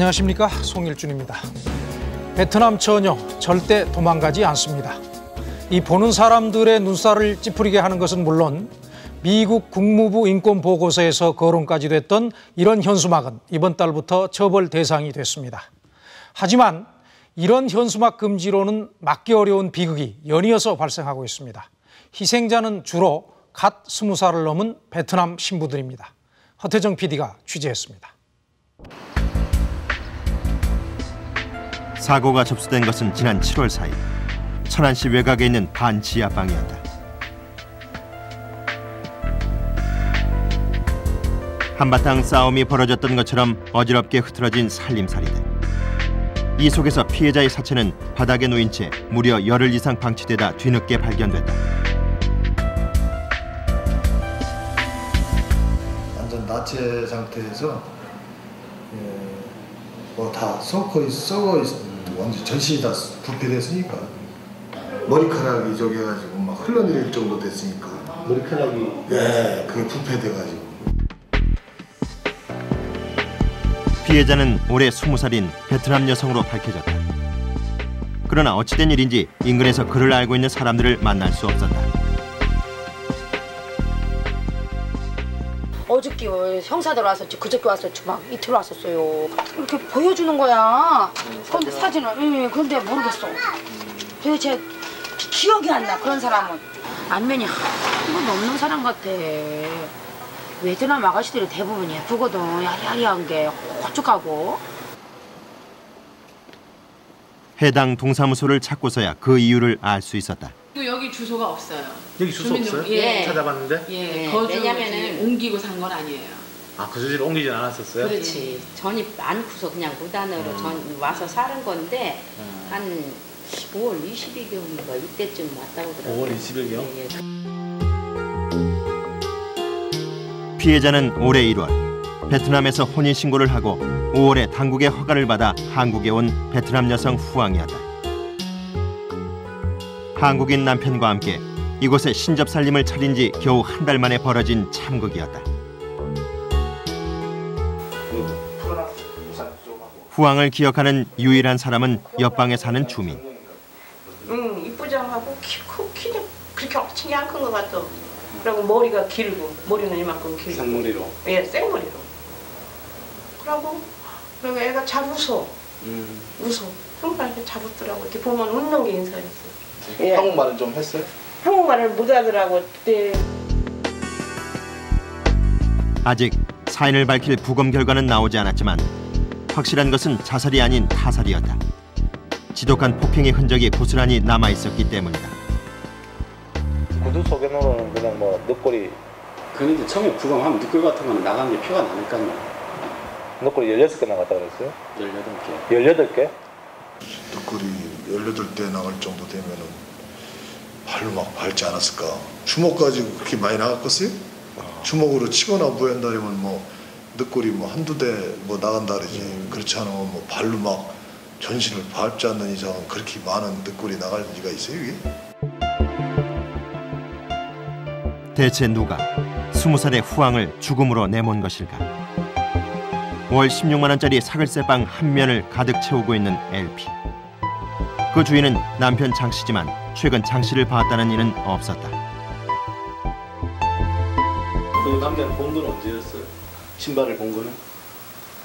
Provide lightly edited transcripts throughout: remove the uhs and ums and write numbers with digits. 안녕하십니까, 송일준입니다. 베트남 전역 절대 도망가지 않습니다. 이 보는 사람들의 눈살을 찌푸리게 하는 것은 물론 미국 국무부 인권보고서에서 거론까지 됐던 이런 현수막은 이번 달부터 처벌 대상이 됐습니다. 하지만 이런 현수막 금지로는 막기 어려운 비극이 연이어서 발생하고 있습니다. 희생자는 주로 갓 20살을 넘은 베트남 신부들입니다. 허태정 PD가 취재했습니다. 사고가 접수된 것은 지난 7월 4일 천안시 외곽에 있는 반지하 방이었다. 한바탕 싸움이 벌어졌던 것처럼 어지럽게 흐트러진 살림살이들. 이 속에서 피해자의 사체는 바닥에 놓인 채 무려 열흘 이상 방치되다 뒤늦게 발견됐다. 완전 나체 상태에서 뭐 다 썩어 있고 완전 전신이 다 부패됐으니까 머리카락이 저기 해가지고 막 흘러내릴 정도 됐으니까 머리카락이 그게 부패돼가지고. 피해자는 올해 20살인 베트남 여성으로 밝혀졌다. 그러나 어찌된 일인지 인근에서 그를 알고 있는 사람들을 만날 수 없었다. 어저께 형사들 왔었지, 그저께 왔었지, 막 이틀 왔었어요. 이렇게 보여주는 거야. 그런데 사진을, 그런데 모르겠어. 도대체 기억이 안 나, 그런 사람은. 안면이 아무것도 없는 사람 같아. 베트남 아가씨들이 대부분 예쁘거든. 야리야리한 게 호쭉하고. 해당 동사무소를 찾고서야 그 이유를 알 수 있었다. 여기 주소가 없어요. 여기 주소 없어요? 예. 찾아봤는데? 예. 왜냐면은 옮기고 산 건 아니에요. 아, 그 주소를 옮기진 않았었어요? 그렇지. 전입 않고서 그냥 무단으로 전 와서 사는 건데 한 5월 20일경인가 이때쯤 왔다고 그러더라고요. 5월 20일경? 예, 예. 피해자는 올해 1월 베트남에서 혼인신고를 하고 5월에 당국의 허가를 받아 한국에 온 베트남 여성 후앙이었다. 한국인 남편과 함께 이곳에 신접살림을 차린 지 겨우 한 달 만에 벌어진 참극이었다. 후앙을 기억하는 유일한 사람은 옆방에 사는 주민. 이쁘장하고 키도 그렇게 엄청 안 큰 것 같아. 그리고 머리가 길고, 머리는 이만큼 길고. 생머리로? 예, 생머리로. 그리고 애가 잘 웃어. 웃어. 정말 이렇게 잘 웃더라고. 이렇게 보면 웃는 게 인사였어. 예. 한국말은 좀 했어요? 한국말을 못 하더라고. 네. 아직 사인을 밝힐 부검 결과는 나오지 않았지만 확실한 것은 자살이 아닌 타살이었다. 지독한 폭행의 흔적이 고스란히 남아있었기 때문이다. 구두 소변으로는 그냥 뭐 늑골이. 그런데 처음에 부검하면 늑골 같은 거는 나간 게 표가 나니까요. 늑골이 16개 나갔다 그랬어요? 18개. 18개? 늑골이 18개 나갈 정도 되면은 발로 막 밟지 않았을까? 주먹 가지고 그렇게 많이 나갔겠어요? 주먹으로 치거나 뭐 한다면 뭐 늑골이 뭐 한두 대 뭐 나간다 그러지. 그렇지 않으면 뭐 발로 막 전신을 밟지 않는 이상은 그렇게 많은 늑골이 나갈 리가 있어요, 이게? 대체 누가 20살의 후앙을 죽음으로 내몬 것일까? 월 16만 원짜리 사글세 방 한 면을 가득 채우고 있는 LP. 그 주인은 남편 장씨지만 최근 장씨를 봤다는 이는 없었다. 그 남자는 본 건 언제였어요? 신발을 본 거는?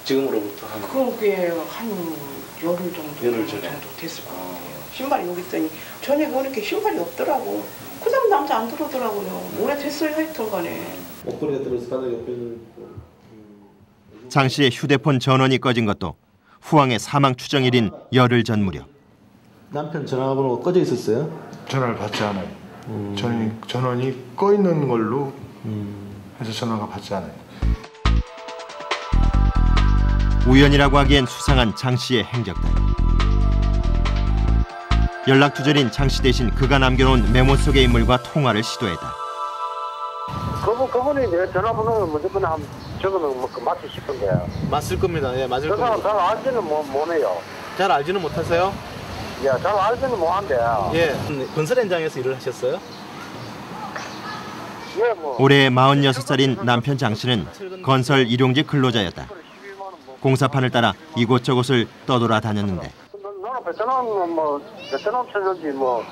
지금으로부터 한? 그건 꽤 한 열흘 정도, 정도 됐을 것 같아요. 신발이 여기 있더니 전에 보니까 신발이 없더라고. 그 사람 남자 안 들어오더라고요. 오래됐어요, 하여튼간에. 장 씨의 휴대폰 전원이 꺼진 것도 후앙의 사망 추정일인 열흘 전 무렵. 남편 전화번호가 꺼져 있었어요? 전화를 받지 않아요. 전원이 꺼 있는 걸로 해서 전화가 받지 않아요. 우연이라고 하기엔 수상한 장 씨의 행적들. 연락 두절인 장씨 대신 그가 남겨놓은 메모 속의 인물과 통화를 시도했다. 그분이 내 전화번호를 무조건 한번 적어놓으면 맞지 싶은데. 맞을 겁니다. 예, 맞을 겁니다. 잘 알지는 못해요. 잘 알지는 못하세요? 예, 잘 알지는 못한대요. 예, 건설 현장에서 일을 하셨어요? 예, 올해 46살인 남편 장씨는 건설 일용직 근로자였다. 공사판을 따라 이곳저곳을 떠돌아다녔는데. 나는 베트남 뭐 베트남 철전지 뭐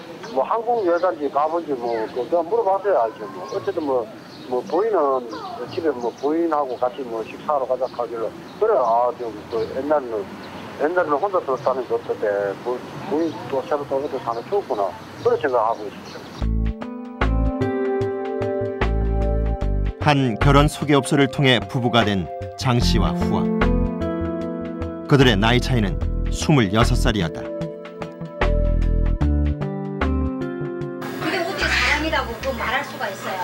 한국 여단지 가본지 뭐 그거 물어봤어요. 알죠. 뭐 어쨌든 뭐 부인은 집에 뭐 부인하고 같이 뭐 식사하러 가자 하길래 그래 아저그 옛날에는 혼자서 사는 게 없었대. 부인 또 새로 또 혼자 사는 좋구나. 그래 제가 하고 있었죠. 한 결혼 소개업소를 통해 부부가 된 장씨와 후앙. 그들의 나이 차이는 26살이었다. 그게 어떻게 사람이라고 그 말할 수가 있어요.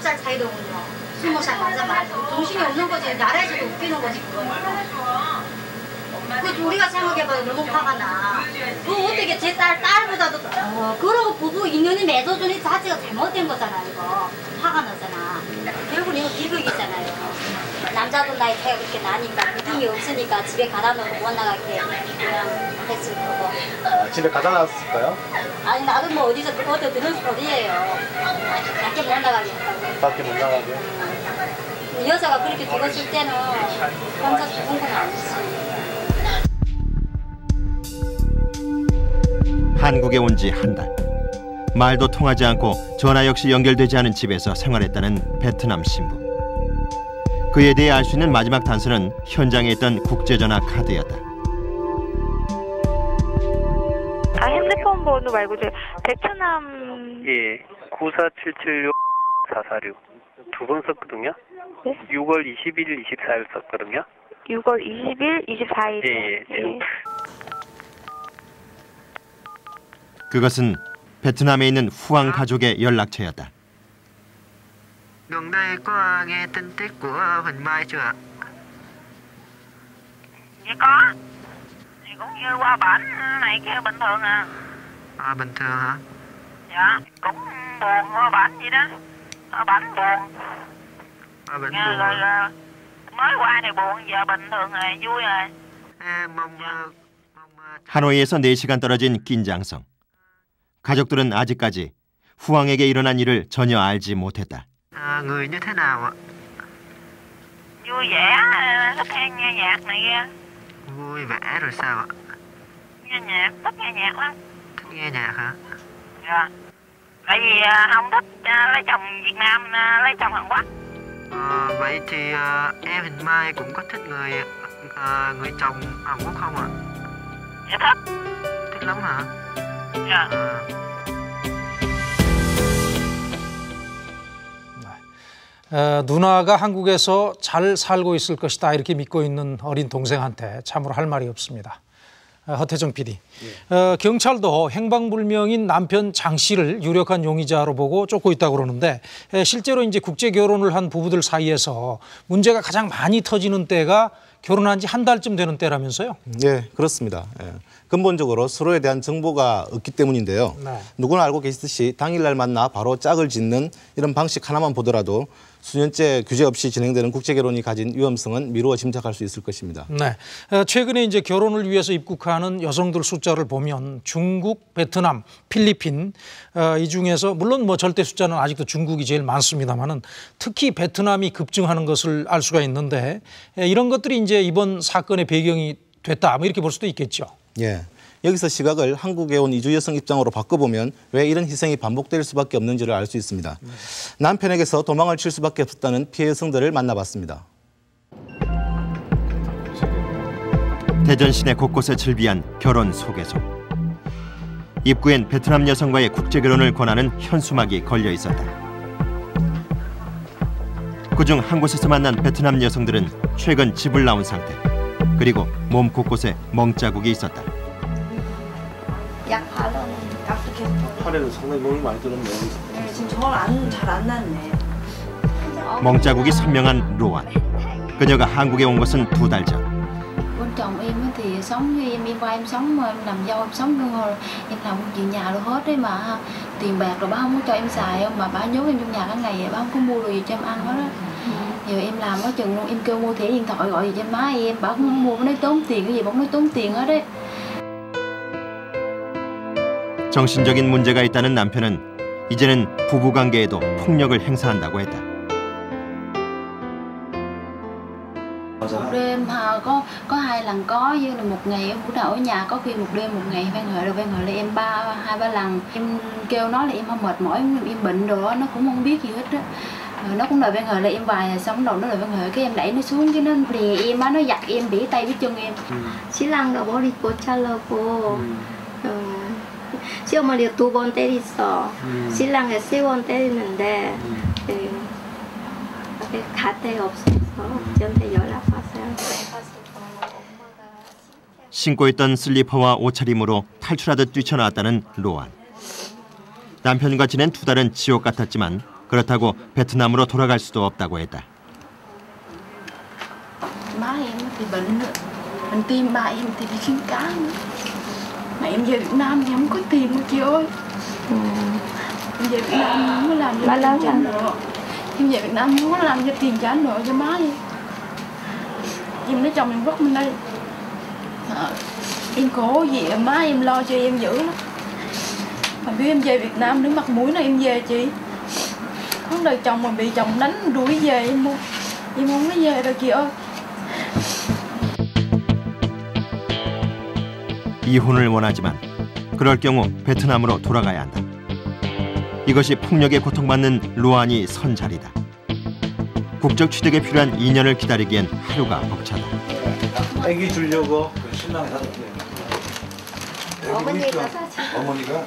7살 차이로군요. 20살 남자 말고 정신이 없는 거지. 나라에서도 웃기는 거지. 그 우리가 생각해봐도 너무 화가 나. 그 어떻게 제 딸보다도 그러고 부부 인연이 맺어주니 자체가 잘못된 거잖아 이거. 화가 나잖아. 결국은 이거 비극이잖아요. 남자분 나이 차이가 그렇게 나니까 믿음이 없으니까 집에 가다 놓고 못 나가게 그냥 했을 거고. 집에 가다 놨을까요? 아니 나도 뭐 어디서 그거 들은 소리예요. 밖에 못 나가게 했다고. 밖에 못 나가게? 이 여자가 그렇게 죽었을 때는 혼자 죽은 건 아니지. 한국에 온 지 한 달. 말도 통하지 않고 전화 역시 연결되지 않은 집에서 생활했다는 베트남 신부. 그에 대해 알 수 있는 마지막 단서는 현장에 있던 국제전화 카드였다. 아 핸드폰 번호 말고 제 베트남 예 94776 446 두 번 썼거든요. 네? 6월 21일 24일 썼거든요. 6월 20일 24일. 예. 그것은 베트남에 있는 후앙 가족의 연락처였다. 하노이에서 4시간 떨어진 낀장성. 가족들은 아직까지 후앙에게 일어난 일을 전혀 알지 못했다. 누나가 한국에서 잘 살고 있을 것이다 이렇게 믿고 있는 어린 동생한테 참으로 할 말이 없습니다. 허태정 PD. 예. 경찰도 행방불명인 남편 장 씨를 유력한 용의자로 보고 쫓고 있다고 그러는데 실제로 이제 국제 결혼을 한 부부들 사이에서 문제가 가장 많이 터지는 때가 결혼한 지 한 달쯤 되는 때라면서요? 예, 그렇습니다. 예. 근본적으로 서로에 대한 정보가 없기 때문인데요. 네. 누구나 알고 계시듯이 당일날 만나 바로 짝을 짓는 이런 방식 하나만 보더라도 수년째 규제 없이 진행되는 국제결혼이 가진 위험성은 미루어 짐작할 수 있을 것입니다. 네, 최근에 이제 결혼을 위해서 입국하는 여성들 숫자를 보면 중국, 베트남, 필리핀 이 중에서 물론 뭐 절대 숫자는 아직도 중국이 제일 많습니다만은 특히 베트남이 급증하는 것을 알 수가 있는데 이런 것들이 이제 이번 사건의 배경이 됐다 뭐 이렇게 볼 수도 있겠죠. 예. 여기서 시각을 한국에 온 이주 여성 입장으로 바꿔보면 왜 이런 희생이 반복될 수밖에 없는지를 알 수 있습니다. 남편에게서 도망을 칠 수밖에 없었다는 피해 여성들을 만나봤습니다. 대전 시내 곳곳에 즐비한 결혼 소개소. 입구엔 베트남 여성과의 국제결혼을 권하는 현수막이 걸려 있었다. 그중 한 곳에서 만난 베트남 여성들은 최근 집을 나온 상태. 그리고 몸 곳곳에 멍자국이 있었다. 약 바르는 약도 계속. 팔에는 상당히 몸이 많이 들었네요. 네, 지금 저걸 잘 안 났네. 멍자국이 선명한 로안. 그녀가 한국에 온 것은 2달 전. 정신적인 문제가 있다는 남편은 이제는 부부관계에도 폭력을 행사한다고 했다. đêm họ có hai lần có, như là một ngày em cũng đã ở nhà, có khi một đêm một ngày van hỏi là em hai ba lần. Em kêu nó là em không mệt mỏi, em bệnh rồi đó, nó cũng không biết gì hết đó. Nó cũng đòi van hỏi là em vài, xong đầu nó đòi van hỏi cái em đẩy nó xuống cái nó đè em á, nó giặt em bỉ tay bỉ chân em. 신랑 너 머리 고치려고 시어머니가 2번 때렸어. 신랑이 3번 때리는데 갈 데가 없어서 저한테 연락 왔어요. 신고 있던 슬리퍼와 옷차림으로 탈출하듯 뛰쳐나왔다는 로안. 남편과 지낸 2달은 지옥 같았지만 그렇다고 베트남으로 돌아갈 수도 없다고 했다. 마 em thì bệnh tim, ba em thì đi khám cá. Mà em về Việt Nam thì không có tiền đâu chị ơi. Em về Việt Nam không có làm cho tiền nữa. Em về Việt Nam không có làm cho tiền trả nợ cho má đi. Em nói chồng em vất bên đây. Em cố gì má em lo cho em dữ lắm. Mà biết em về Việt Nam đứng mặt mũi nó em về chị. Có đời chồng mà bị chồng đánh đuổi về em không có về đâu chị ơi. 이혼을 원하지만 그럴 경우 베트남으로 돌아가야 한다. 이것이 폭력에 고통받는 로안이 선 자리다. 국적 취득에 필요한 2년을 기다리기엔 하루가 벅차다. 아기 주려고 신랑 사줄게. 어머니가 사줘. 어머니가?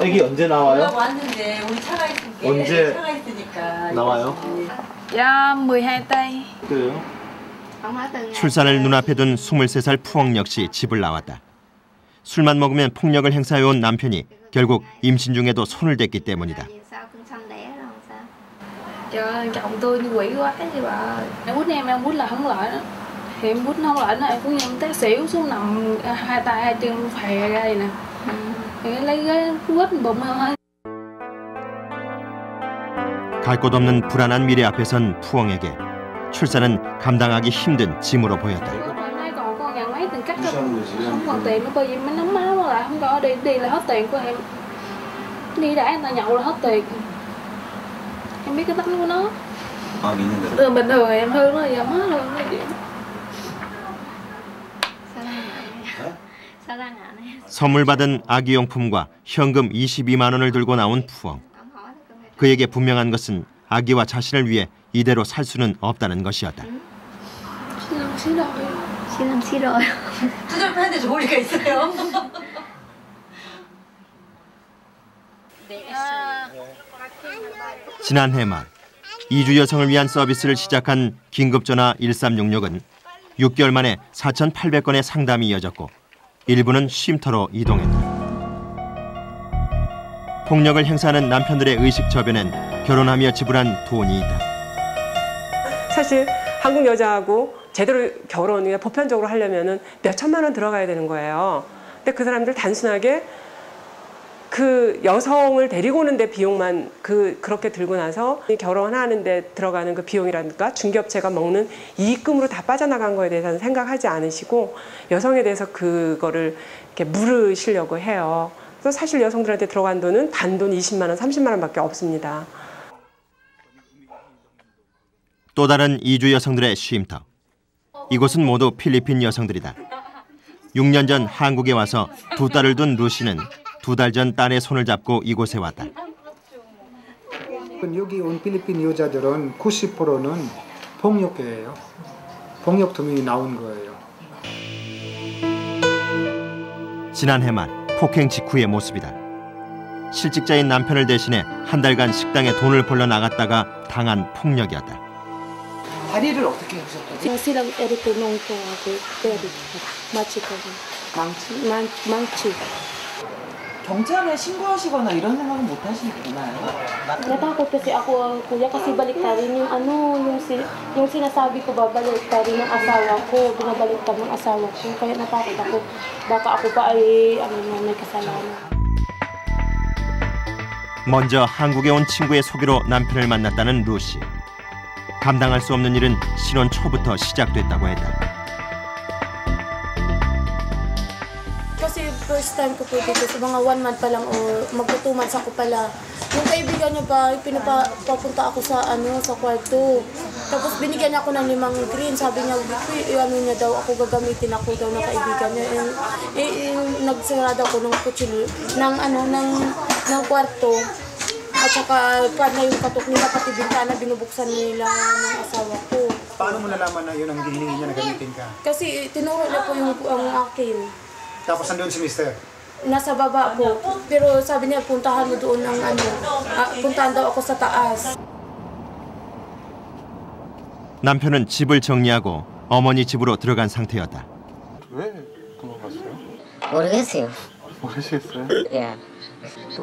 아기 언제 나와요? 왔는데 우리 차가 있으니까. 언제 차가 있으니까 나와요? 야, 12달. 그래요? 출산을 눈앞에 둔 23살 푸엉 역시 집을 나왔다. 술만 먹으면 폭력을 행사해온 남편이 결국 임신 중에도 손을 댔기 때문이다. 갈 곳 없는 불안한 미래 앞에선 푸엉에게 출산은 감당하기 힘든 짐으로 보였다. 선물 받은 아기 용품과 현금 22만 원을 들고 나온 푸엉. 그에게 분명한 것은 아기와 자신을 위해 이대로 살 수는 없다는 것이었다. 신랑 싫어요. 투자를 하는데 좋을 리가 있어요. 지난해 말 이주 여성을 위한 서비스를 시작한 긴급전화 1366은 6개월 만에 4,800건의 상담이 이어졌고 일부는 쉼터로 이동했다. 폭력을 행사하는 남편들의 의식 저변엔 결혼하며 지불한 돈이 있다. 사실 한국 여자하고 제대로 결혼을 보편적으로 하려면은 몇 천만 원 들어가야 되는 거예요. 근데 그 사람들 단순하게 그 여성을 데리고 오는데 비용만 그렇게 들고 나서 결혼하는데 들어가는 그 비용이라든가 중개업체가 먹는 이익금으로 다 빠져나간 거에 대해서는 생각하지 않으시고 여성에 대해서 그거를 이렇게 물으시려고 해요. 그래서 사실 여성들한테 들어간 돈은 단돈 20만 원, 30만 원밖에 없습니다. 또 다른 이주 여성들의 쉼터. 이곳은 모두 필리핀 여성들이다. 6년 전 한국에 와서 2딸을 둔 루시는 2달 전 딸의 손을 잡고 이곳에 왔다. 여기 온 필리핀 여자들은 90%는 폭력배예요. 폭력 투명이 나온 거예요. 지난해 말 폭행 직후의 모습이다. 실직자인 남편을 대신해 한 달간 식당에 돈을 벌러 나갔다가 당한 폭력이었다. 다리를 어떻게 해주셨다고? 장씨랑 이렇게 농통하고 때리고 마취하고 망치. 경찰에 신고하시거나 이런 생각은 못 하시겠나요? Natakot kasi ako kuya kasi baliktarin yung yung sinasabi ko babaliktarin ng asawa ko, binabaliktad ng asawa ko. Kaya natakot ako baka ako pa ay may kasalanan. 먼저 한국에 온 친구의 소개로 남편을 만났다는 루시. 감당할 수 없는 일은 신혼 초부터 시작됐다고 했다. Kasi first time ko po dito, so mga 1 month pa lang o magpo 2 months ako pala. Yung kaibigan niya ba, pinapapunta ako sa ano sa kwarto. Tapos binigyan niya ako ng 5 green. Sabi niya, ano niya daw ako gagamitin ako daw na kaibigan niya. Nagsarado ako ng kutsilo, ng ano, ng kwarto. At saka pad na yung katok nila, pati bintana, binubuksan nila ng asawa ko. Paano mo nalaman na yun ang hinihingi niya na gamitin ka? Kasi tinuro na po yung ang akin. Tapos nandoon si Mister? Nasa baba po. Pero sabi niya, puntahan mo doon ang ano. Puntahan daw ako sa taas. 남편은 집을 정리하고 어머니 집으로 들어간 상태였다. 왜 도망갔어요? 모르겠어요. 모르시겠어요? 예.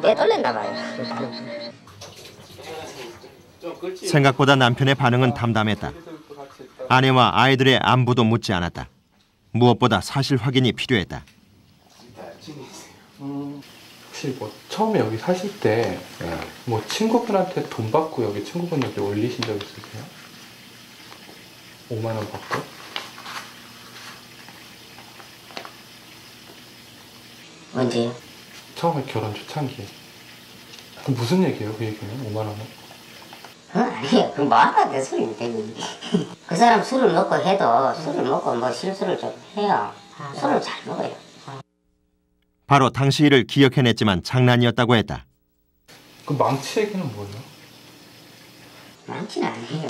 왜 떨렸나 봐요. 생각보다 남편의 반응은 담담했다. 아내와 아이들의 안부도 묻지 않았다. 무엇보다 사실 확인이 필요했다. 혹시 뭐 처음에 여기 사실 때 뭐 친구분한테 돈 받고 여기 친구분 여기 올리신 적 있으세요? 5만 원 받고? 언제? 처음에 결혼 초창기. 무슨 얘기예요? 그 얘기는? 5만 원은? 아니요. 그 말만 내 소리 때문에. 그 사람 술을 먹고 해도 술을 먹고 뭐 실수를 좀 해요. 술을 잘 먹어요. 바로 당시 일을 기억해냈지만 장난이었다고 했다. 그 망치 얘기는 뭐예요? 망치는 아니에요.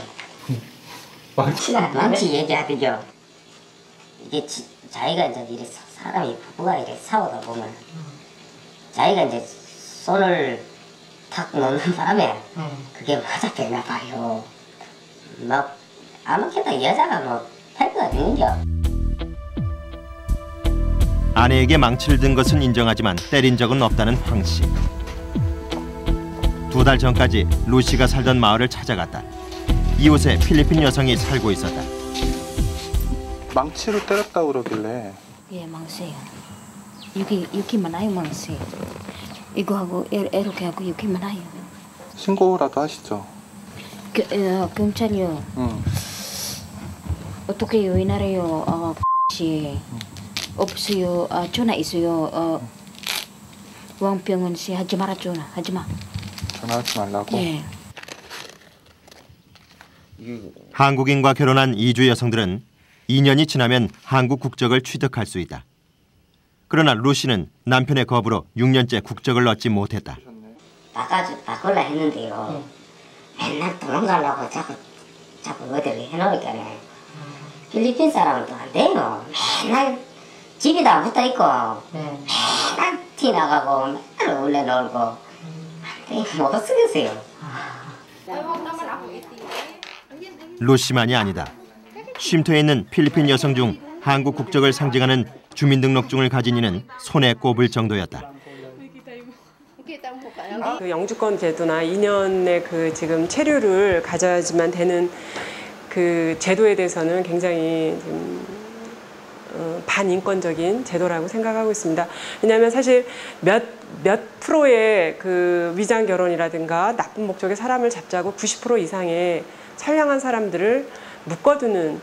망치 얘기하죠. 이게 자기가 이제 이래 사람이 부부가 이래 싸우다 보면 자기가 이제 손을 탁 놓는 바람에 그게 맞았겠나 봐요. 막 아무래도 여자가 뭐 패거가 되는겨. 아내에게 망치를 든 것은 인정하지만 때린 적은 없다는 황씨. 2달 전까지 루시가 살던 마을을 찾아갔다. 이웃에 필리핀 여성이 살고 있었다. 망치로 때렸다고 그러길래. 예, 망치예요. 여기 많아요, 망치. 이거하고 이렇게 하고 여기 많아요. 신고라도 하시죠. 경찰이요. 어떻게 요인하래요, 씨. 없어요. 전화 있어요. 왕병은 씨 하지 마라 전화. 하지 마. 전화하지 말라고? 예. 한국인과 결혼한 이주 여성들은 2년이 지나면 한국 국적을 취득할 수 있다. 그러나 루시는 남편의 거부로 6년째 국적을 얻지 못했다. 바꾸려 했는데요. 맨날 도망가려고 자꾸 어디를 해놓으니까요. 필리핀 사람은 또 안 돼요. 맨날 집이 다 붙어있고 맨날 튀어나가고 맨날 올래 놀고 못 쓰겠어요. 루시만이 아니다. 쉼터에 있는 필리핀 여성 중 한국 국적을 상징하는 주민등록증을 가진 이는 손에 꼽을 정도였다. 그 영주권 제도나 2년의 그 지금 체류를 가져야지만 되는 그 제도에 대해서는 굉장히 반인권적인 제도라고 생각하고 있습니다. 왜냐하면 사실 몇 프로의 그 위장 결혼이라든가 나쁜 목적의 사람을 잡자고 90% 이상의 선량한 사람들을 묶어두는,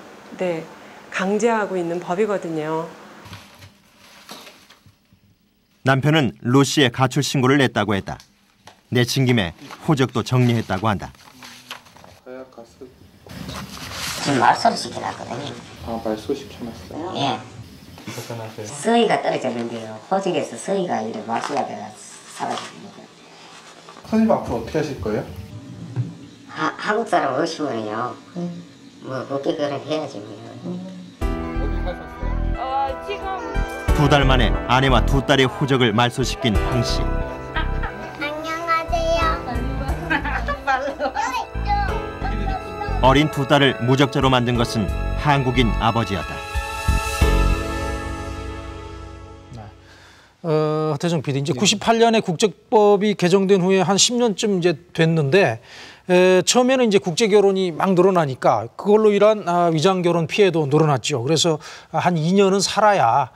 강제하고 있는 법이거든요. 남편은 루시의 가출 신고를 냈다고 했다. 내친 김에 호적도 정리했다고 한다. 지금 말소리 시켜놨거든요. 아, 말소리 시켜놨어요? 예. 벗어나세요. 서희가 떨어졌는데요. 호적에서 서희가 이래 말소리가 내가 사라졌습니다. 선생님 앞으로 어떻게 하실 거예요? 한국 사람 오시면요. 뭐 그렇게 그런 해야지. 어디 가셨어요? 지금 2달 만에 아내와 2 딸의 호적을 말소시킨 황씨. 어린 2 딸을 무적자로 만든 것은 한국인 아버지였다. 허태정 PD, 이제 98년에 국적법이 개정된 후에 한 10년쯤 이제 됐는데 처음에는 이제 국제 결혼이 막 늘어나니까 그걸로 인한 위장 결혼 피해도 늘어났죠. 그래서 한 2년은 살아야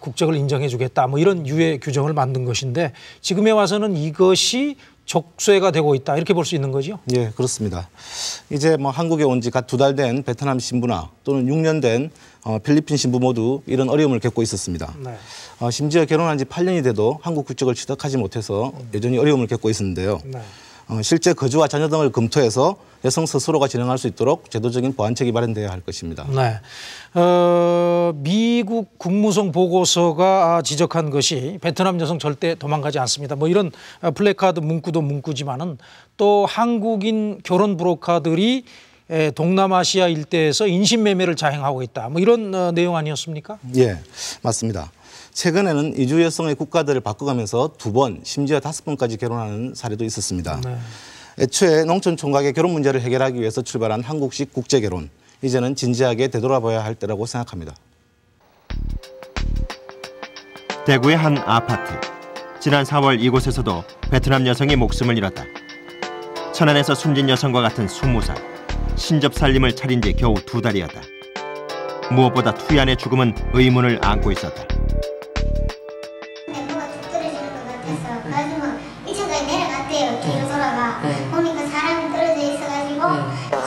국적을 인정해주겠다. 뭐 이런 유예 규정을 만든 것인데 지금에 와서는 이것이 적쇠가 되고 있다 이렇게 볼 수 있는 거죠? 예, 그렇습니다. 이제 뭐 한국에 온 지 갓 2달 된 베트남 신부나 또는 6년 된 필리핀 신부 모두 이런 어려움을 겪고 있었습니다. 네. 심지어 결혼한 지 8년이 돼도 한국 국적을 취득하지 못해서 여전히 어려움을 겪고 있었는데요. 네. 실제 거주와 자녀 등을 검토해서 여성 스스로가 진행할 수 있도록 제도적인 보완책이 마련돼야 할 것입니다. 네. 미국 국무성 보고서가 지적한 것이 베트남 여성 절대 도망가지 않습니다. 뭐 이런 플래카드 문구도 문구지만은 또 한국인 결혼 브로커들이 동남아시아 일대에서 인신매매를 자행하고 있다. 뭐 이런 내용 아니었습니까? 예, 맞습니다. 최근에는 이주 여성의 국가들을 바꿔가면서 2번, 심지어 5번까지 결혼하는 사례도 있었습니다. 네. 애초에 농촌 총각의 결혼 문제를 해결하기 위해서 출발한 한국식 국제결혼, 이제는 진지하게 되돌아봐야 할 때라고 생각합니다. 대구의 한 아파트. 지난 4월 이곳에서도 베트남 여성이 목숨을 잃었다. 천안에서 숨진 여성과 같은 20살, 신접살림을 차린 지 겨우 2달이었다. 무엇보다 투얀의 죽음은 의문을 안고 있었다.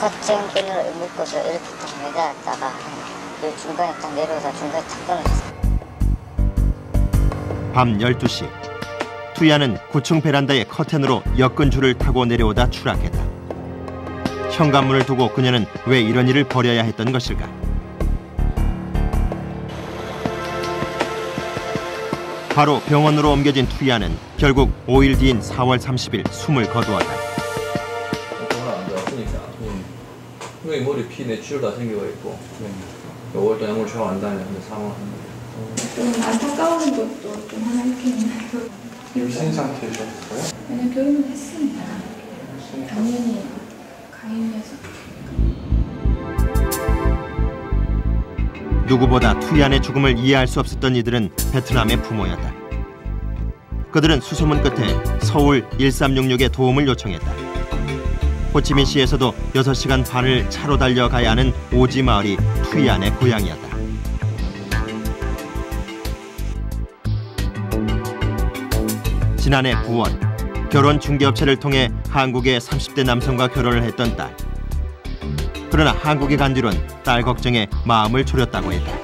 겉쟁이를 묶어서 이렇게 딱 매달았다가 중간에 딱 내려오다 중간에 딱 떨어졌어. 밤 12시 투야는 9층 베란다의 커튼으로 엮은 줄을 타고 내려오다 추락했다. 현관문을 두고 그녀는 왜 이런 일을 벌여야 했던 것일까? 바로 병원으로 옮겨진 투야는 결국 5일 뒤인 4월 30일 숨을 거두었다. 머리 피 내출 다 생겨 있고, 5월달 약물 처방 안 다니는데 사망했는데. 좀 안타까운 것도 좀 하나 있긴 해요. 임신 상태셨어요? 네, 결혼을 했습니다. 당연히 강인해서. 누구보다 투얀의 죽음을 이해할 수 없었던 이들은 베트남의 부모였다. 그들은 수소문 끝에 서울 1366에 도움을 요청했다. 호치민시에서도 6시간 반을 차로 달려가야 하는 오지 마을이 투이안의 고향이었다. 지난해 9월, 결혼 중개업체를 통해 한국의 30대 남성과 결혼을 했던 딸. 그러나 한국에 간 뒤론 딸 걱정에 마음을 졸였다고 했다.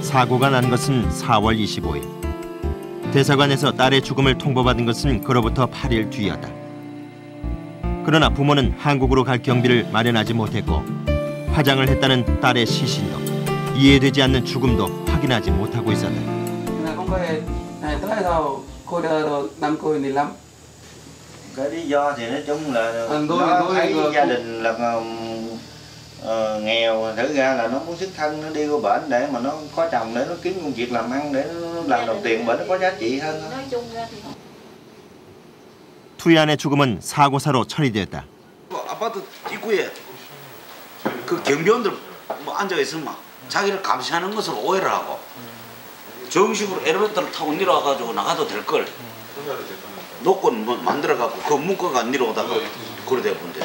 사고가 난 것은 4월 25일. 대사관에서 딸의 죽음을 통보받은 것은 그로부터 8일 뒤였다. 그러나 부모는 한국으로 갈 경비를 마련하지 못했고 화장을 했다는 딸의 시신도 이해되지 않는 죽음도 확인하지 못하고 있었다. Cái lý do thì nói chung là nó thấy gia đình là nghèo, thử ra là nó muốn xuất thân, nó đi qua bển để mà nó có chồng để nó kiếm công việc làm ăn để nó làm đồng tiền bển nó có giá trị hơn. 투이안의 죽음은 사고사로 처리됐다. 아파트 입구에 그 경비원들 뭐 앉아 있으면 막 자기를 감시하는 것을 오해를 하고 정식으로 엘리베이터를 타고 내려와가지고 나가도 될 걸. 노건 뭐 만들어갖고 그 문과가 안 내려오다가 그러다 본데.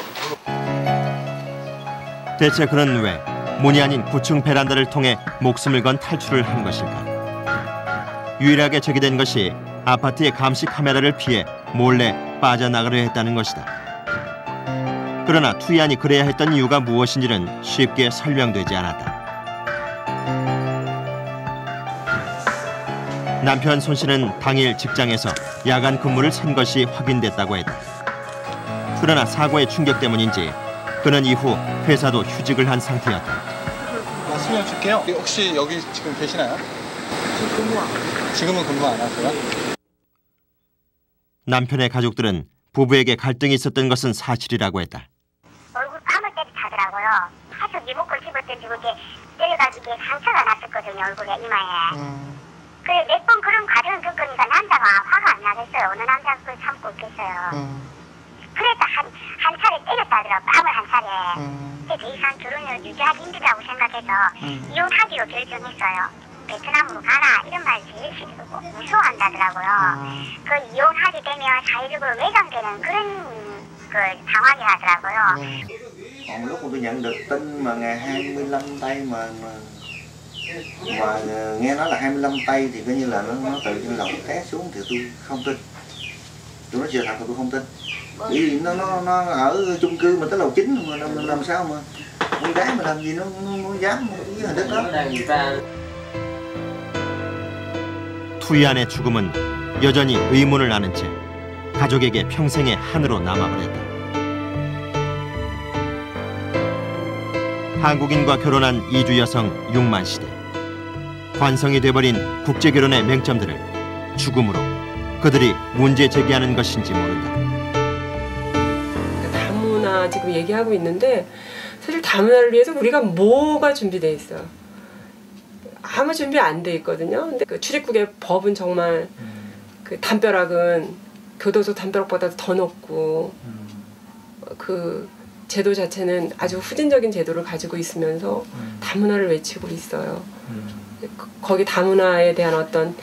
대체 그는 왜 문이 아닌 9층 베란다를 통해 목숨을 건 탈출을 한 것일까? 유일하게 제기된 것이 아파트의 감시 카메라를 피해 몰래 빠져나가려 했다는 것이다. 그러나 투이안이 그래야 했던 이유가 무엇인지는 쉽게 설명되지 않았다. 남편 손 씨는 당일 직장에서 야간 근무를 선 것이 확인됐다고 했다. 그러나 사고의 충격 때문인지 그는 이후 회사도 휴직을 한 상태였다. 수면 줄게요. 혹시 여기 지금 계시나요? 지금은 근무 안 하세요? 남편의 가족들은 부부에게 갈등이 있었던 것은 사실이라고 했다. 얼굴 3월까지 가더라고요. 하도 리모컨 집어던지고 이게 때려가지고 상처가 났었거든요. 얼굴에 이마에. 그래 몇 번 그런 과정을 겪으니까 남자가 화가 안 나겠어요. 어느 남자가 그걸 참고 있겠어요. 그래서 한 차례 때렸다 하더라고. 밤을 한 차례. 근데 더 이상 결혼을 유지하기 힘들다고 생각해서 이혼하기로 결정했어요. 베트남으로 가라 이런 말 제일 싫고 무서워한다더라고요. 그 이혼하게 되면 사회적으로 외장되는 그런 그 상황이라더라고요. Và nghe nói là 25 tây thì coi như là nó tự nhiên lòng té xuống thì tôi không tin. Tôi nói sự thật là tôi không tin. Bởi vì nó ở chung cư mà tới lầu 9 mà làm sao mà con gái mà làm gì nó dám với hình đất đó. 투이안의 죽음은 여전히 의문을 나는 채 가족에게 평생의 한으로 남아버렸다. 한국인과 결혼한 이주 여성 6만 시대. 관성이 돼버린 국제결혼의 맹점들을 죽음으로 그들이 문제 제기하는 것인지 모른다. 다문화 지금 얘기하고 있는데 사실 다문화를 위해서 우리가 뭐가 준비돼 있어? 아무 준비 안 돼 있거든요. 근데 그 출입국의 법은 정말 그 담벼락은 교도소 담벼락보다 더 높고 그 제도 자체는 아주 후진적인 제도를 가지고 있으면서 다문화를 외치고 있어요. 거기 다문화에 대한 어떤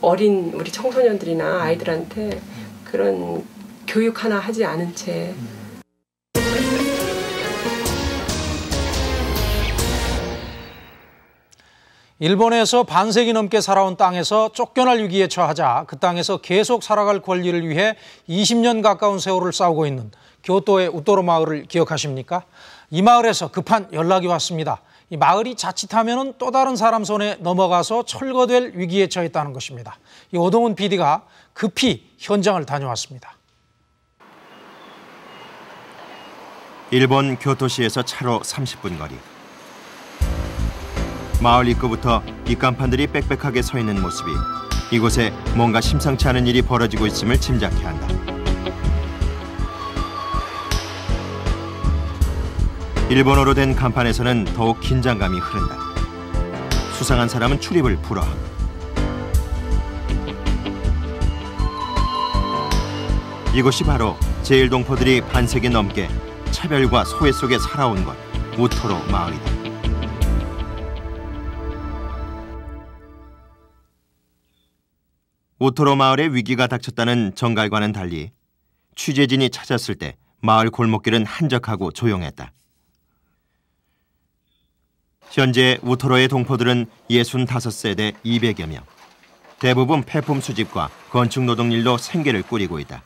어린 우리 청소년들이나 아이들한테 그런 교육 하나 하지 않은 채. 일본에서 반세기 넘게 살아온 땅에서 쫓겨날 위기에 처하자 그 땅에서 계속 살아갈 권리를 위해 20년 가까운 세월을 싸우고 있는 교토의 우토로 마을을 기억하십니까? 이 마을에서 급한 연락이 왔습니다. 이 마을이 자칫하면 또 다른 사람 손에 넘어가서 철거될 위기에 처했다는 것입니다. 이 오동훈 PD가 급히 현장을 다녀왔습니다. 일본 교토시에서 차로 30분 거리. 마을 입구부터 입간판들이 빽빽하게 서 있는 모습이 이곳에 뭔가 심상치 않은 일이 벌어지고 있음을 짐작케 한다. 일본어로 된 간판에서는 더욱 긴장감이 흐른다. 수상한 사람은 출입을 불허한다. 이곳이 바로 제일동포들이 반세기 넘게 차별과 소외 속에 살아온 곳, 우토로 마을이다. 우토로 마을의 위기가 닥쳤다는 전갈과는 달리 취재진이 찾았을 때 마을 골목길은 한적하고 조용했다. 현재 우토로의 동포들은 65세대 200여 명. 대부분 폐품 수집과 건축 노동일로 생계를 꾸리고 있다.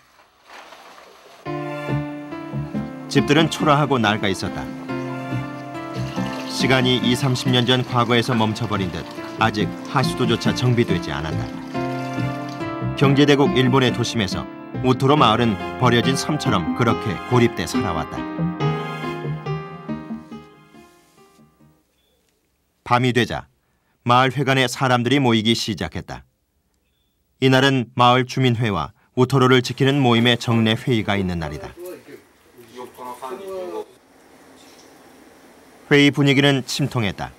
집들은 초라하고 낡아 있었다. 시간이 20-30년 전 과거에서 멈춰버린 듯 아직 하수도조차 정비되지 않았다. 경제대국 일본의 도심에서 우토로 마을은 버려진 섬처럼 그렇게 고립돼 살아왔다. 밤이 되자 마을 회관에 사람들이 모이기 시작했다. 이날은 마을 주민회와 우토로를 지키는 모임의 정례 회의가 있는 날이다. 회의 분위기는 침통했다.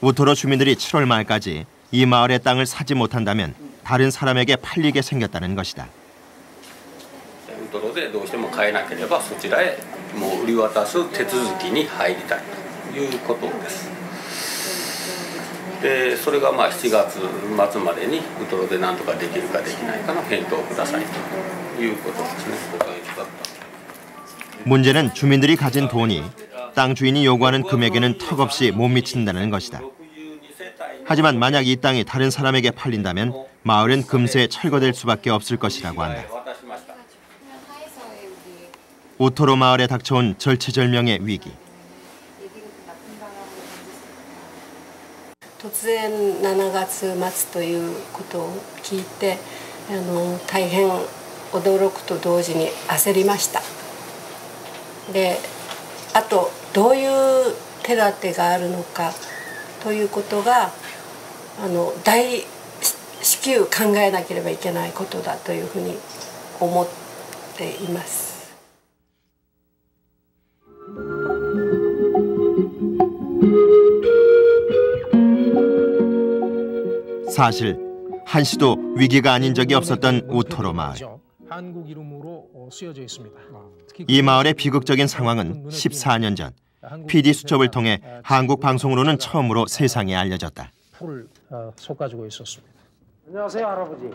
우토로 주민들이 7월 말까지 이 마을의 땅을 사지 못한다면 다른 사람에게 팔리게 생겼다는 것이다. 문제는 주민들이 가진 돈이 땅 주인이 요구하는 금액에는 턱없이 못 미친다는 것이다. 하지만 만약 이 땅이 다른 사람에게 팔린다면 마을은 금세 철거될 수밖에 없을 것이라고 한다. 우토로 마을에 닥쳐온 절체절명의 위기. 突然7月末ということを聞いて大変驚くと同時に焦りました。で、あとどういう手立てがあるのかということが 大至急考えなければいけないことだというふうに思っています。 사실 한시도 위기가 아닌 적이 없었던 우토로 마을. 이 마을의 비극적인 상황은 14년 전 PD수첩을 통해 한국 방송으로는 처음으로 세상에 알려졌다. 속가지고 있었습니다. 안녕하세요, 할아버지.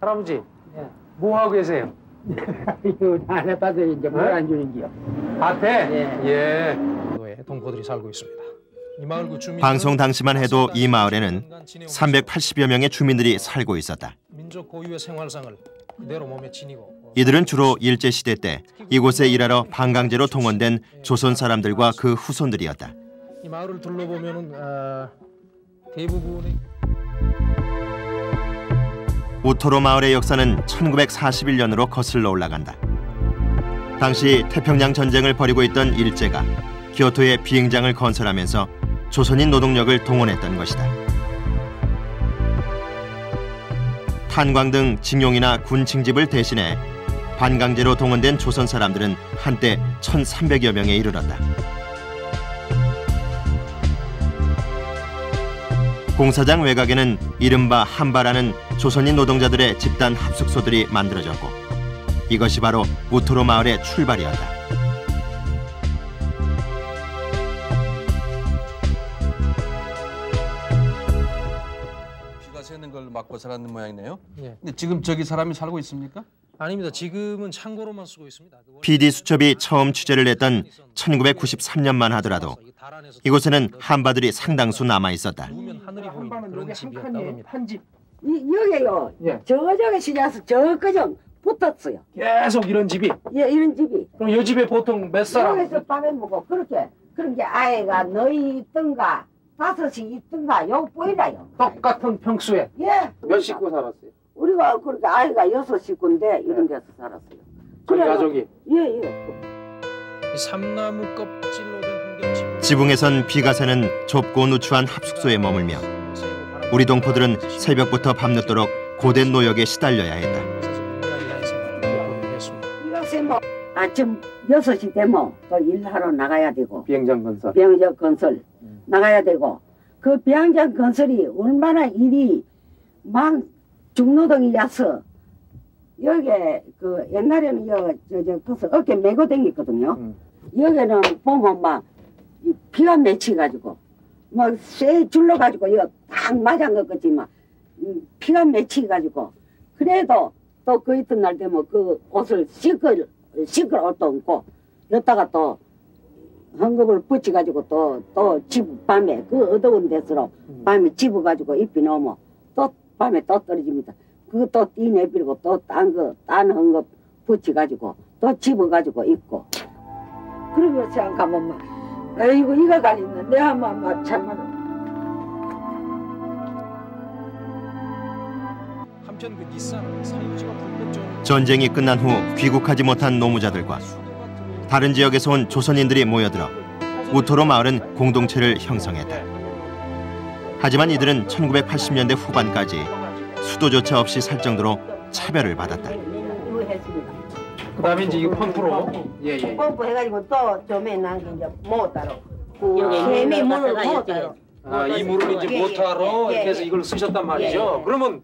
할아버지, 네. 뭐 하고 계세요? 이거 안 해봐서 이제 뭘 안 주는지요. 밭에? 예. 동포들이 살고 있습니다. 방송 당시만 해도 이 마을에는 380여 명의 주민들이 살고 있었다. 이들은 주로 일제시대 때 이곳에 일하러 반강제로 동원된 조선 사람들과 그 후손들이었다. 이 마을을 둘러보면은 대부분의 우토로 마을의 역사는 1941년으로 거슬러 올라간다. 당시 태평양 전쟁을 벌이고 있던 일제가 교토에 비행장을 건설하면서 조선인 노동력을 동원했던 것이다. 탄광 등 징용이나 군 징집을 대신해 반강제로 동원된 조선 사람들은 한때 1,300여 명에 이르렀다. 공사장 외곽에는 이른바 한바라는 조선인 노동자들의 집단 합숙소들이 만들어졌고, 이것이 바로 우토로 마을의 출발이었다. 비가 새는 걸 막고 살았는 모양이네요. 예. 근데 지금 저기 사람이 살고 있습니까? 아닙니다. 지금은 창고로만 쓰고 있습니다. PD수첩이 처음 취재를 했던 1993년만 하더라도 이곳에는 한바들이 상당수 남아 있었다. 여기요. 예. 저쪽에 시작해서 저까지 붙었어요. 계속 이런 집이. 예, 이런 집이. 그럼 이 집에 보통 몇 사람? 여기서 밤에 먹고 그렇게 아이가 너희 있던가 5시 있던가 여기 보이나요? 똑같은 평수에. 예. 몇 식구 살았어요? 우리가 그러니까 아이가 6식구인데 이런 데서 살았어요. 저희 가족이. 예. 삼나무 껍질로 된 한겹집. 지붕에선 비가 새는 좁고 누추한 합숙소에 머물며 우리 동포들은 새벽부터 밤늦도록 고된 노역에 시달려야 했다. 아침 6시 되면 또 일하러 나가야 되고. 비행장 건설 나가야 되고. 그 비행장 건설이 얼마나 일이 막 중노동이라서 여기에 그 옛날에는 여기 어깨 메고 댕겼거든요. 여기는 보면 막 비가 맺혀가지고 막 쇠 줄로 가지고 여기 딱 맞은 것 같지 막 피가 맺혀가지고 그래도 또 그 있던 날 되면 그 옷을 씻을 옷도 없고 여기다가 또 헌금을 붙여가지고 또 집 밤에 그 어두운 데서 밤에 집어가지고 입히 넣으면 또 밤에 또 떨어집니다. 그것도 띠 내밀고 또 딴 헌금 붙여가지고 또 집어가지고 입고 그러고 생각하면 막 아이고 이가 가린다 내 한번 참말로. 전쟁이 끝난 후 귀국하지 못한 노무자들과 다른 지역에서 온 조선인들이 모여들어 우토로 마을은 공동체를 형성했다. 하지만 이들은 1980년대 후반까지 수도조차 없이 살 정도로 차별을 받았다. 그다음에 이제 이 펌프로 예. 펌프 해가지고 또 점에 남긴 이제 모터로 개미 물을 모터로 이 물을 이제 모터로 이렇게 해서 이걸 쓰셨단 말이죠. 그러면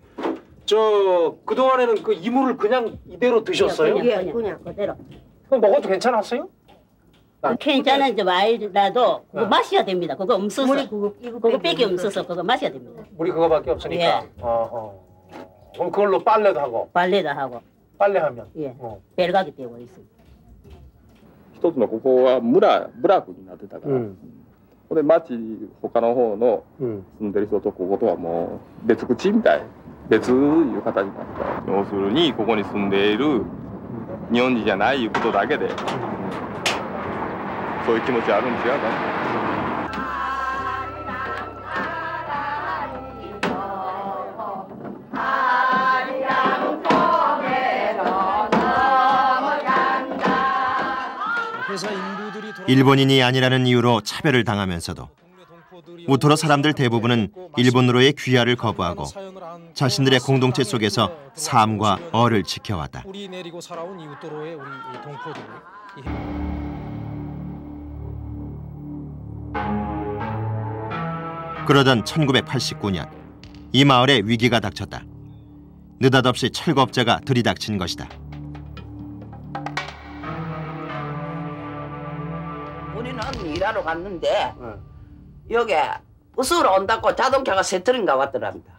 그 동안에는 그 이물을 그냥 이대로 드셨어요? 그냥 그대로. 그럼 먹어도 괜찮았어요? 괜찮은지 말이라도 그거 마셔야 됩니다. 그거 없어서 물이 그거 빼기 없어서 그거 마셔야 됩니다. 물이 그거밖에 없으니까. 예. 그럼 그걸로 빨래도 하고. 빨래하면. 예. 벨각이 되고 있습니다. 1つのここは村になってたから。 일본인이 아니라는 이유로 차별을 당하면서도 우토로 사람들 대부분은 일본으로의 귀화를 거부하고 자신들의 공동체 속에서 삶과 어를 지켜왔다. 그러던 1989년 이 마을에 위기가 닥쳤다. 느닷없이 철거업자가 들이닥친 것이다. 우리는 일하러 갔는데 여기 우수로 온다고 자동차가 세트리가 왔더랍니다.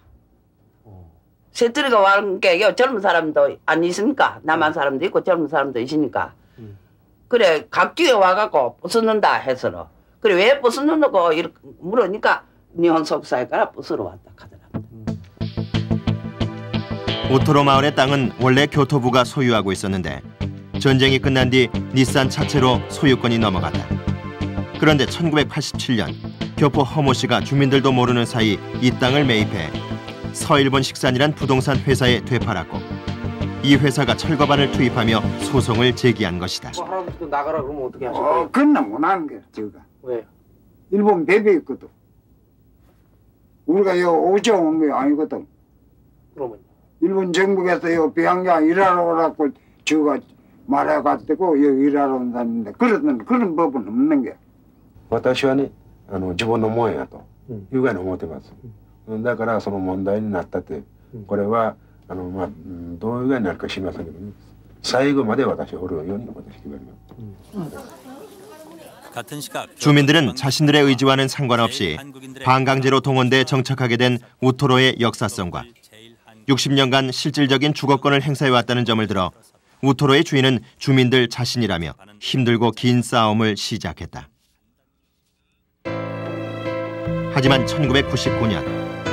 세트리가 와는 게 젊은 사람도 안 있으니까 남한 사람도 있고 젊은 사람도 있으니까 그래 각지에 와갖고 부수는다 해서로 그래 왜 부수느냐고 이렇게 물으니까 니혼 속사에 가라 부수러 왔다 하더라고. 우토로 마을의 땅은 원래 교토부가 소유하고 있었는데 전쟁이 끝난 뒤 닛산 차체로 소유권이 넘어갔다. 그런데 1987년 교포 허모씨가 주민들도 모르는 사이 이 땅을 매입해 서일본 식산이란 부동산 회사에 되팔았고 이 회사가 철거반을 투입하며 소송을 제기한 것이다. 할아버지도 나가라 그러면 어떻게 하실 거예요? 겁나 못하는 거야 저희가. 왜요? 일본 배배였거든. 우리가 여기 오자 온 게 아니거든. 그러면? 일본 정부에서 여기 비양양 일하러 오라고 저희가 말해가지고 여기 일하러 온다는데 그런 법은 없는 거야. 私はね、自分のもんやというかの思ってます。だからその問題になったってこれはどういうふうになるか知りませんけど最後まで私はおるように思ってきてくれます。 주민들은 자신들의 의지와는 상관없이 반강제로 동원돼 정착하게 된 우토로의 역사성과 60년간 실질적인 주거권을 행사해왔다는 점을 들어 우토로의 주인은 주민들 자신이라며 힘들고 긴 싸움을 시작했다. 하지만 1999년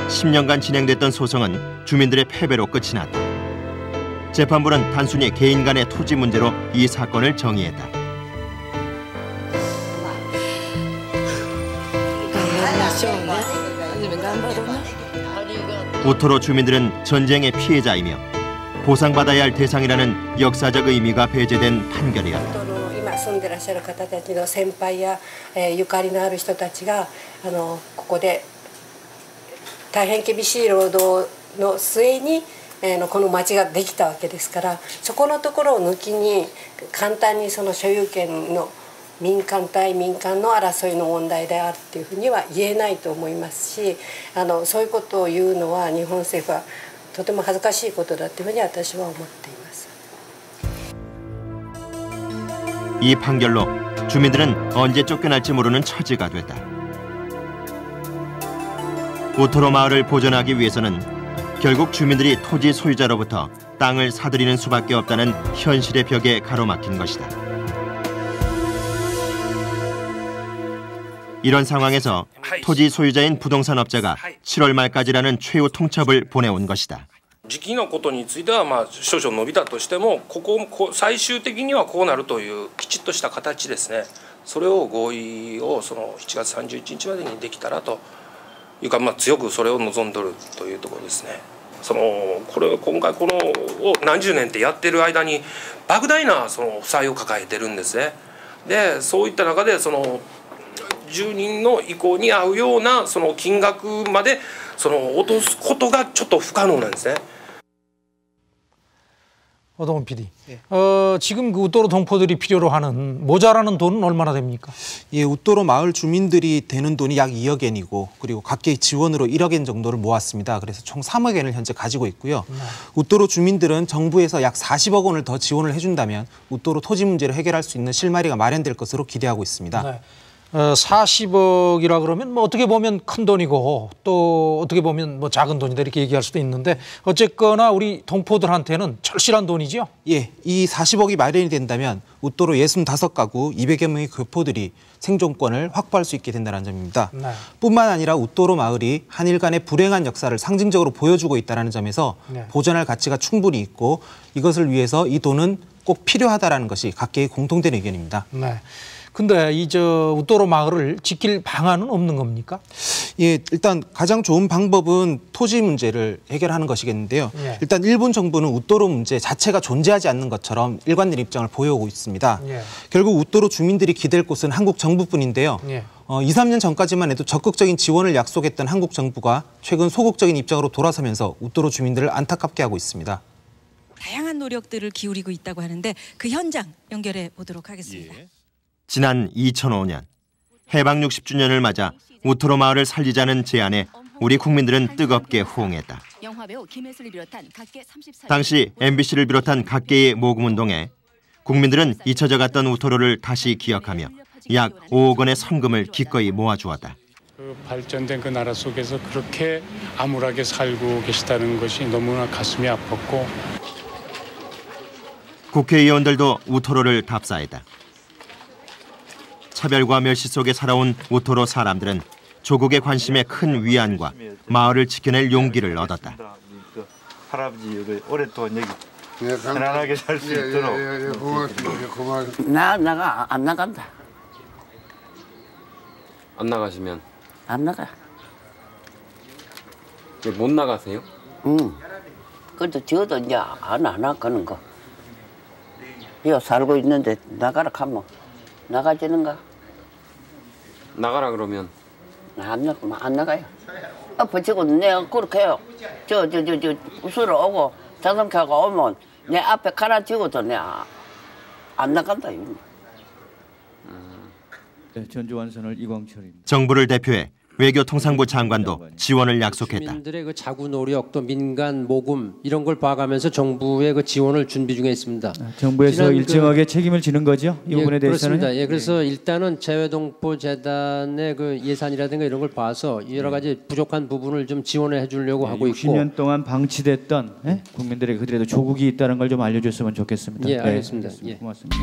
10년간 진행됐던 소송은 주민들의 패배로 끝이 났다. 재판부는 단순히 개인 간의 토지 문제로 이 사건을 정의했다. 우토로 주민들은 전쟁의 피해자이며 보상받아야 할 대상이라는 역사적 의미가 배제된 판결이었다. 住んでらっしゃる方たちの先輩やゆかりのある人たちがここで大変厳しい労働の末にこの町ができたわけですからそこのところを抜きに簡単にその所有権の民間対民間の争いの問題であるっていうふうには言えないと思いますしそういうことを言うのは日本政府はとても恥ずかしいことだっていうふうに私は思っています。 이 판결로 주민들은 언제 쫓겨날지 모르는 처지가 됐다. 우토로 마을을 보존하기 위해서는 결국 주민들이 토지 소유자로부터 땅을 사들이는 수밖에 없다는 현실의 벽에 가로막힌 것이다. 이런 상황에서 토지 소유자인 부동산 업자가 7월 말까지라는 최후 통첩을 보내온 것이다. 時期のことについてはまあ少々伸びたとしてもここ最終的にはこうなるというきちっとした形ですね。それを合意をその7月31日までにできたらというかまあ強くそれを望んどるというところですね。そのこれ今回このを何十年ってやってる間に莫大なその負債を抱えてるんですね。でそういった中でその住人の意向に合うようなその金額までその落とすことがちょっと不可能なんですね。 오동훈 PD, 예. 지금 그 우토로 동포들이 필요로 하는 모자라는 돈은 얼마나 됩니까? 예, 우토로 마을 주민들이 되는 돈이 약 2억 엔이고 그리고 각계의 지원으로 1억 엔 정도를 모았습니다. 그래서 총 3억 엔을 현재 가지고 있고요. 우토로 주민들은 정부에서 약 40억 원을 더 지원을 해준다면 우토로 토지 문제를 해결할 수 있는 실마리가 마련될 것으로 기대하고 있습니다. 네. 40억이라 그러면 뭐 어떻게 보면 큰 돈이고 또 어떻게 보면 뭐 작은 돈이다 이렇게 얘기할 수도 있는데 어쨌거나 우리 동포들한테는 절실한 돈이죠? 예, 이 40억이 마련이 된다면 우토로 65가구 200여 명의 교포들이 생존권을 확보할 수 있게 된다는 점입니다. 네. 뿐만 아니라 우토로 마을이 한일 간의 불행한 역사를 상징적으로 보여주고 있다는 점에서 네. 보존할 가치가 충분히 있고 이것을 위해서 이 돈은 꼭 필요하다는 것이 각계의 공통된 의견입니다. 네. 근데 이 우토로 마을을 지킬 방안은 없는 겁니까? 예, 일단 가장 좋은 방법은 토지 문제를 해결하는 것이겠는데요. 예. 일단 일본 정부는 우토로 문제 자체가 존재하지 않는 것처럼 일관된 입장을 보여오고 있습니다. 예. 결국 우토로 주민들이 기댈 곳은 한국 정부뿐인데요. 예. 2~3년 전까지만 해도 적극적인 지원을 약속했던 한국 정부가 최근 소극적인 입장으로 돌아서면서 우토로 주민들을 안타깝게 하고 있습니다. 다양한 노력들을 기울이고 있다고 하는데 그 현장 연결해 보도록 하겠습니다. 예. 지난 2005년 해방 60주년을 맞아 우토로 마을을 살리자는 제안에 우리 국민들은 뜨겁게 호응했다. 당시 MBC를 비롯한 각계의 모금운동에 국민들은 잊혀져갔던 우토로를 다시 기억하며 약 5억 원의 성금을 기꺼이 모아주었다. 그 발전된 그 나라 속에서 그렇게 암울하게 살고 계시다는 것이 너무나 가슴이 아팠고 국회의원들도 우토로를 답사했다. 차별과 멸시 속에 살아온 우토로 사람들은 조국의 관심에 큰 위안과 마을을 지켜낼 용기를 얻었다. 할아버지 오랫동안 여기 편안하게 살 수 있도록. 고맙습니다. 나가 안 나간다. 안 나가시면? 안 나가. 못 나가세요? 응. 그래도 저도 이제 안 나가는 거. 여 살고 있는데 나가라 하면 나가지는가? 나가라 그러면? 안 나가요. 엎어지고 내가 그렇게 해요. 술을 오고 자동차가 오면 내 앞에 갈아치고도 내가 안 나간다. 네, 전주 완선을 이광철입니다. 정부를 대표해 외교통상부 장관도 지원을 약속했다. 주민들의 그 자구 노력 또 민간 모금 이런 걸 봐가면서 정부의 그 지원을 준비 중에 있습니다. 아, 정부에서 일정하게 책임을 지는 거죠? 이 부분에 대해서는? 그렇습니다. 예, 그래서 네. 일단은 재외동포재단의 그 예산이라든가 이런 걸 봐서 여러 가지 부족한 부분을 좀 지원을 해주려고 하고 있고. 60년 동안 방치됐던 국민들에게 그들에도 조국이 있다는 걸 좀 알려줬으면 좋겠습니다. 예, 알겠습니다. 예. 고맙습니다.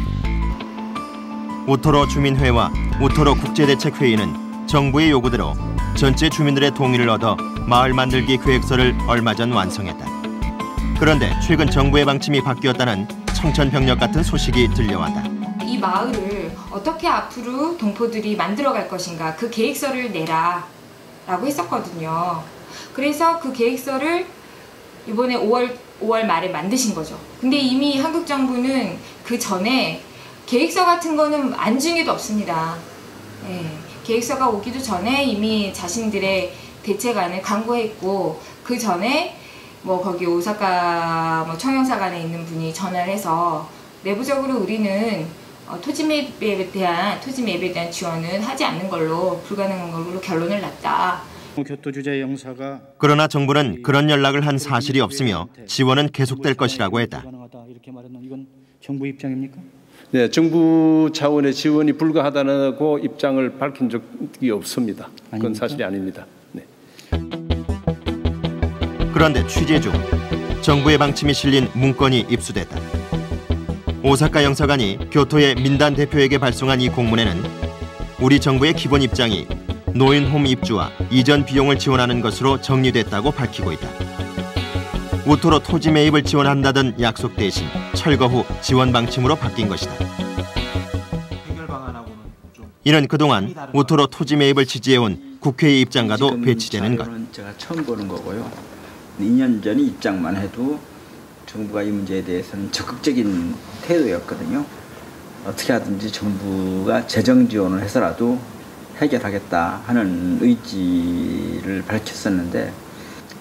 우토로 주민회와 우토로 국제대책회의는 정부의 요구대로 전체 주민들의 동의를 얻어 마을 만들기 계획서를 얼마 전 완성했다. 그런데 최근 정부의 방침이 바뀌었다는 청천벽력 같은 소식이 들려왔다. 이 마을을 어떻게 앞으로 동포들이 만들어갈 것인가 그 계획서를 내라 라고 했었거든요. 그래서 그 계획서를 이번에 5월 말에 만드신 거죠. 근데 이미 한국 정부는 그 전에 계획서 같은 거는 안중에도 없습니다. 네. 계획서가 오기도 전에 이미 자신들의 대책안을 강구했고 그 전에 뭐 거기 오사카 청영사관에 있는 분이 전화를 해서 내부적으로 우리는 토지 맵에 대한 지원은 하지 않는 걸로 불가능한 걸로 결론을 냈다. 그러나 정부는 그런 연락을 한 사실이 없으며 지원은 계속될 것이라고 했다. 이렇게 말하는 이건 정부 입장입니까? 네, 정부 차원의 지원이 불가하다고 입장을 밝힌 적이 없습니다. 그건 사실이 아닙니다. 네. 그런데 취재 중 정부의 방침이 실린 문건이 입수됐다. 오사카 영사관이 교토의 민단 대표에게 발송한 이 공문에는 우리 정부의 기본 입장이 노인홈 입주와 이전 비용을 지원하는 것으로 정리됐다고 밝히고 있다. 우토로 토지 매입을 지원한다던 약속 대신 철거 후 지원 방침으로 바뀐 것이다. 이는 그동안 우토로 토지 매입을 지지해온 국회의 입장과도 배치되는 것. 제가 처음 보는 거고요. 2년 전 입장만 해도 정부가 이 문제에 대해서는 적극적인 태도였거든요. 어떻게 하든지 정부가 재정 지원을 해서라도 해결하겠다 하는 의지를 밝혔었는데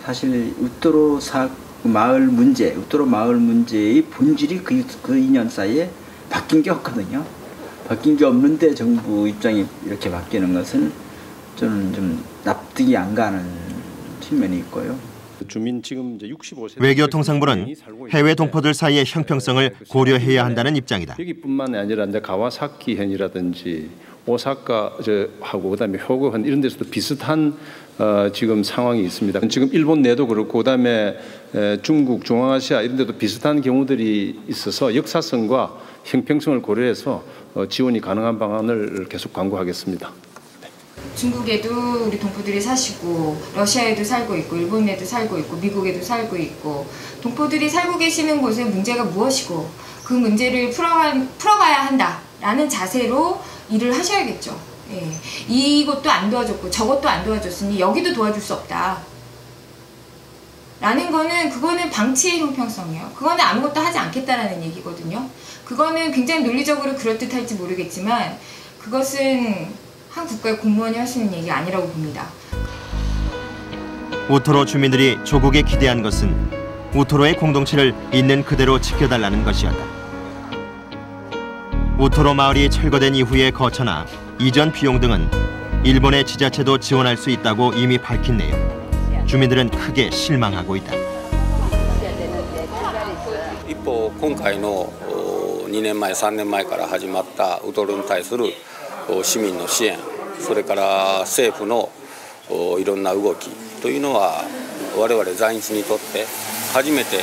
사실 우토로 마을 문제, 우토로 마을 문제의 본질이 그 2년 사이에 바뀐 게 없거든요. 바뀐 게 없는데 정부 입장이 이렇게 바뀌는 것은 저는 좀 납득이 안 가는 측면이 있고요. 주민 지금 이제 65세 외교통상부는 해외 동포들 사이의 형평성을 고려해야 한다는 입장이다. 여기뿐만 아니라 이제 가와사키현이라든지 오사카하고 그다음에 효고현 이런 데서도 비슷한 지금 상황이 있습니다. 지금 일본 내도 그렇고 그다음에 중국, 중앙아시아 이런 데도 비슷한 경우들이 있어서 역사성과 형평성을 고려해서 지원이 가능한 방안을 계속 강구하겠습니다. 중국에도 우리 동포들이 사시고 러시아에도 살고 있고 일본에도 살고 있고 미국에도 살고 있고 동포들이 살고 계시는 곳의 문제가 무엇이고 그 문제를 풀어가야 한다라는 자세로 일을 하셔야겠죠. 예. 이것도 안 도와줬고 저것도 안 도와줬으니 여기도 도와줄 수 없다 라는 거는 그거는 방치의 형평성이에요. 그거는 아무것도 하지 않겠다라는 얘기거든요. 그거는 굉장히 논리적으로 그럴듯할지 모르겠지만 그것은 한 국가의 공무원이 할 수 있는 얘기 아니라고 봅니다. 우토로 주민들이 조국에 기대한 것은 우토로의 공동체를 있는 그대로 지켜달라는 것이었다. 우토로 마을이 철거된 이후의 거처나 이전 비용 등은 일본의 지자체도 지원할 수 있다고 이미 밝힌 내용. 주민들은 크게 실망하고 있다. 一方、今回の2年前、3年前から始まったウトロに対する 市民の支援、それから政府のいろんな動きというのは我々在日にとって初めて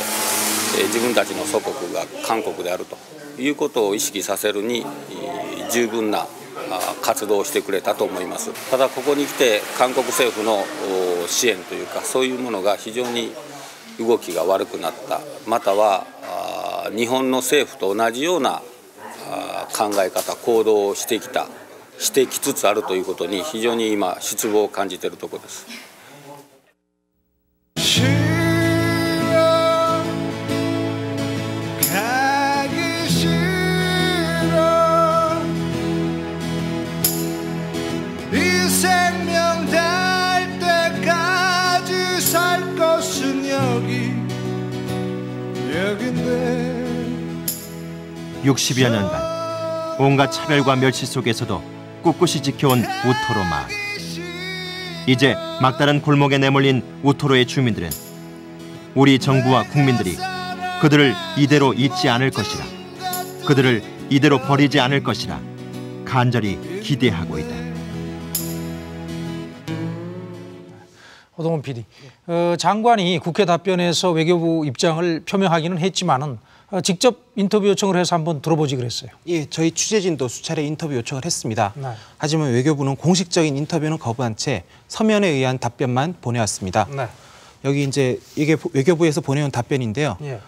自分たちの祖国が韓国であるということを意識させるに十分な活動をしてくれたと思います。ただここに来て韓国政府の支援というかそういうものが非常に動きが悪くなった、または日本の政府と同じような考え方行動をしてきつつあるということに非常に今失望を感じているところです。(60여 년간) 온갖 차별과 멸시 속에서도 꿋꿋이 지켜온 우토로 마을. 이제 막다른 골목에 내몰린 우토로의 주민들은 우리 정부와 국민들이 그들을 이대로 잊지 않을 것이라, 그들을 이대로 버리지 않을 것이라 간절히 기대하고 있다. 오동훈 PD, 장관이 국회 답변에서 외교부 입장을 표명하기는 했지만은 직접 인터뷰 요청을 해서 한번 들어보지 그랬어요. 예, 저희 취재진도 수차례 인터뷰 요청을 했습니다. 네. 하지만 외교부는 공식적인 인터뷰는 거부한 채 서면에 의한 답변만 보내왔습니다. 네. 여기 이제 이게 외교부에서 보내온 답변인데요. 예.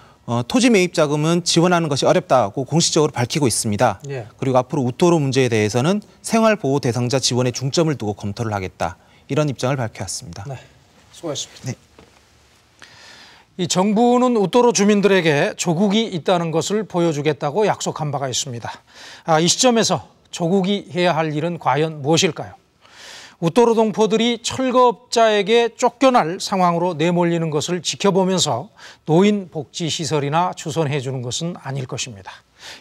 토지 매입 자금은 지원하는 것이 어렵다고 공식적으로 밝히고 있습니다. 예. 그리고 앞으로 우토로 문제에 대해서는 생활보호 대상자 지원에 중점을 두고 검토를 하겠다, 이런 입장을 밝혀왔습니다. 네, 수고하셨습니다. 네. 이 정부는 우토로 주민들에게 조국이 있다는 것을 보여주겠다고 약속한 바가 있습니다. 이 시점에서 조국이 해야 할 일은 과연 무엇일까요? 우토로 동포들이 철거업자에게 쫓겨날 상황으로 내몰리는 것을 지켜보면서 노인복지시설이나 주선해주는 것은 아닐 것입니다.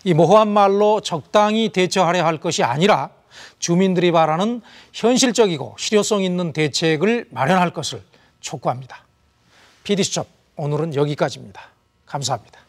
이 모호한 말로 적당히 대처하려 할 것이 아니라 주민들이 바라는 현실적이고 실효성 있는 대책을 마련할 것을 촉구합니다. PD수첩 오늘은 여기까지입니다. 감사합니다.